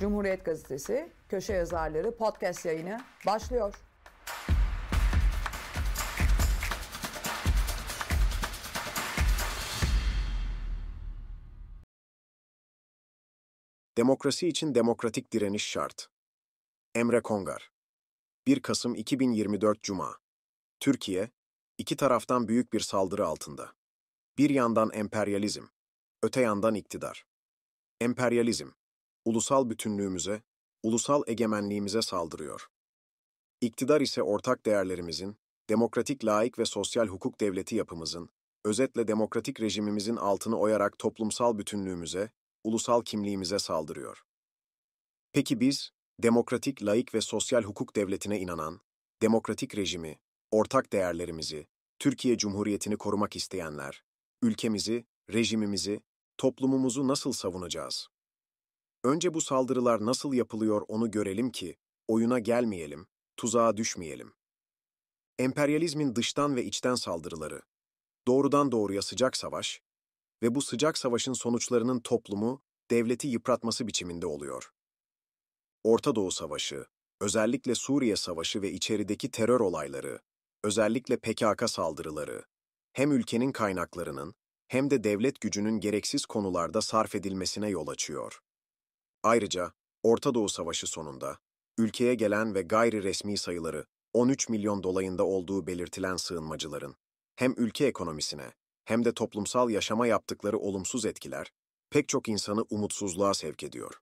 Cumhuriyet Gazetesi köşe yazarları podcast yayını başlıyor. Demokrasi için demokratik direniş şart. Emre Kongar. 1 Kasım 2024 Cuma. Türkiye, iki taraftan büyük bir saldırı altında. Bir yandan emperyalizm, öte yandan iktidar. Emperyalizm, ulusal bütünlüğümüze, ulusal egemenliğimize saldırıyor. İktidar ise ortak değerlerimizin, demokratik, laik ve sosyal hukuk devleti yapımızın, özetle demokratik rejimimizin altını oyarak toplumsal bütünlüğümüze, ulusal kimliğimize saldırıyor. Peki biz, demokratik, laik ve sosyal hukuk devletine inanan, demokratik rejimi, ortak değerlerimizi, Türkiye Cumhuriyeti'ni korumak isteyenler, ülkemizi, rejimimizi, toplumumuzu nasıl savunacağız? Önce bu saldırılar nasıl yapılıyor onu görelim ki, oyuna gelmeyelim, tuzağa düşmeyelim. Emperyalizmin dıştan ve içten saldırıları, doğrudan doğruya sıcak savaş ve bu sıcak savaşın sonuçlarının toplumu, devleti yıpratması biçiminde oluyor. Orta Doğu Savaşı, özellikle Suriye Savaşı ve içerideki terör olayları, özellikle PKK saldırıları, hem ülkenin kaynaklarının hem de devlet gücünün gereksiz konularda sarf edilmesine yol açıyor. Ayrıca, Orta Doğu Savaşı sonunda, ülkeye gelen ve gayri resmi sayıları 13 milyon dolayında olduğu belirtilen sığınmacıların, hem ülke ekonomisine hem de toplumsal yaşama yaptıkları olumsuz etkiler, pek çok insanı umutsuzluğa sevk ediyor.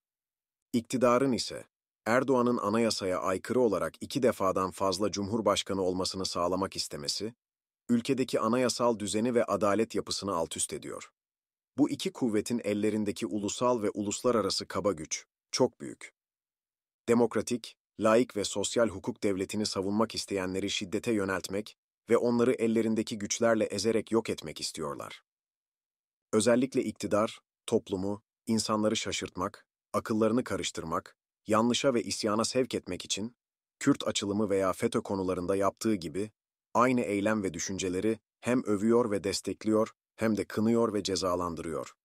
İktidarın ise, Erdoğan'ın anayasaya aykırı olarak 2 defadan fazla cumhurbaşkanı olmasını sağlamak istemesi, ülkedeki anayasal düzeni ve adalet yapısını altüst ediyor. Bu iki kuvvetin ellerindeki ulusal ve uluslararası kaba güç çok büyük. Demokratik, laik ve sosyal hukuk devletini savunmak isteyenleri şiddete yöneltmek ve onları ellerindeki güçlerle ezerek yok etmek istiyorlar. Özellikle iktidar, toplumu, insanları şaşırtmak, akıllarını karıştırmak, yanlışa ve isyana sevk etmek için, Kürt açılımı veya FETÖ konularında yaptığı gibi, aynı eylem ve düşünceleri hem övüyor ve destekliyor, hem de kınıyor ve cezalandırıyor.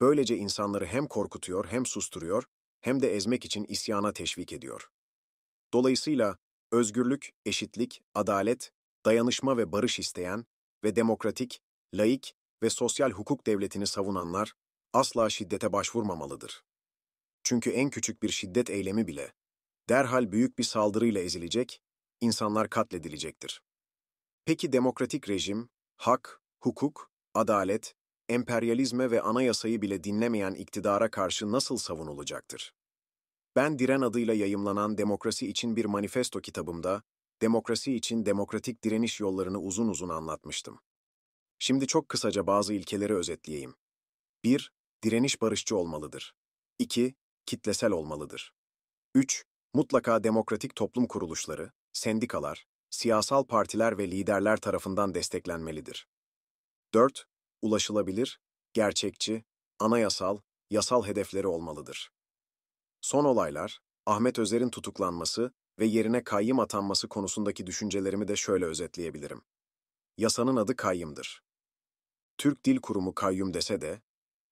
Böylece insanları hem korkutuyor, hem susturuyor, hem de ezmek için isyana teşvik ediyor. Dolayısıyla özgürlük, eşitlik, adalet, dayanışma ve barış isteyen ve demokratik, laik ve sosyal hukuk devletini savunanlar asla şiddete başvurmamalıdır. Çünkü en küçük bir şiddet eylemi bile derhal büyük bir saldırıyla ezilecek, insanlar katledilecektir. Peki demokratik rejim, hak, hukuk, adalet, emperyalizme ve anayasayı bile dinlemeyen iktidara karşı nasıl savunulacaktır? Ben Diren adıyla yayımlanan Demokrasi İçin Bir Manifesto kitabımda, demokrasi için demokratik direniş yollarını uzun uzun anlatmıştım. Şimdi çok kısaca bazı ilkeleri özetleyeyim. 1. Direniş barışçı olmalıdır. 2. Kitlesel olmalıdır. 3. Mutlaka demokratik toplum kuruluşları, sendikalar, siyasal partiler ve liderler tarafından desteklenmelidir. 4. Ulaşılabilir, gerçekçi, anayasal, yasal hedefleri olmalıdır. Son olaylar, Ahmet Özer'in tutuklanması ve yerine kayyım atanması konusundaki düşüncelerimi de şöyle özetleyebilirim. Yasanın adı kayyımdır. Türk Dil Kurumu kayyum dese de,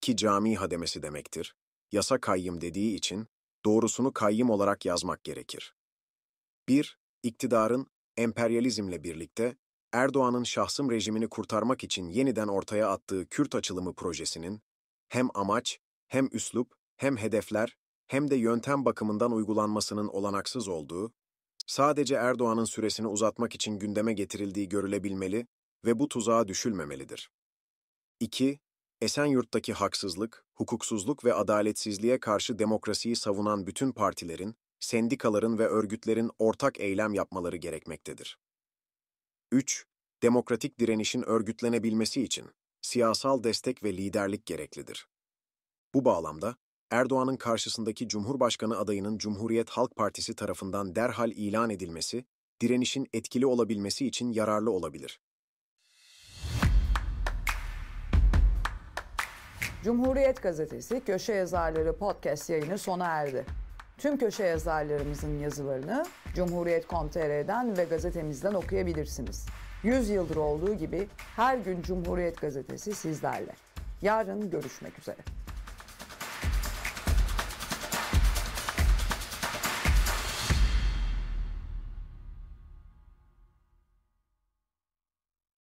ki cami hademesi demektir, yasa kayyım dediği için doğrusunu kayyım olarak yazmak gerekir. 1. İktidarın, emperyalizmle birlikte, Erdoğan'ın şahsım rejimini kurtarmak için yeniden ortaya attığı Kürt açılımı projesinin, hem amaç, hem üslup, hem hedefler, hem de yöntem bakımından uygulanmasının olanaksız olduğu, sadece Erdoğan'ın süresini uzatmak için gündeme getirildiği görülebilmeli ve bu tuzağa düşülmemelidir. 2. Esenyurt'taki haksızlık, hukuksuzluk ve adaletsizliğe karşı demokrasiyi savunan bütün partilerin, sendikaların ve örgütlerin ortak eylem yapmaları gerekmektedir. 3. Demokratik direnişin örgütlenebilmesi için siyasal destek ve liderlik gereklidir. Bu bağlamda, Erdoğan'ın karşısındaki Cumhurbaşkanı adayının Cumhuriyet Halk Partisi tarafından derhal ilan edilmesi, direnişin etkili olabilmesi için yararlı olabilir. Cumhuriyet Gazetesi Köşe Yazarları podcast yayını sona erdi. Tüm köşe yazarlarımızın yazılarını Cumhuriyet.com.tr'den ve gazetemizden okuyabilirsiniz. 100 yıldır olduğu gibi her gün Cumhuriyet Gazetesi sizlerle. Yarın görüşmek üzere.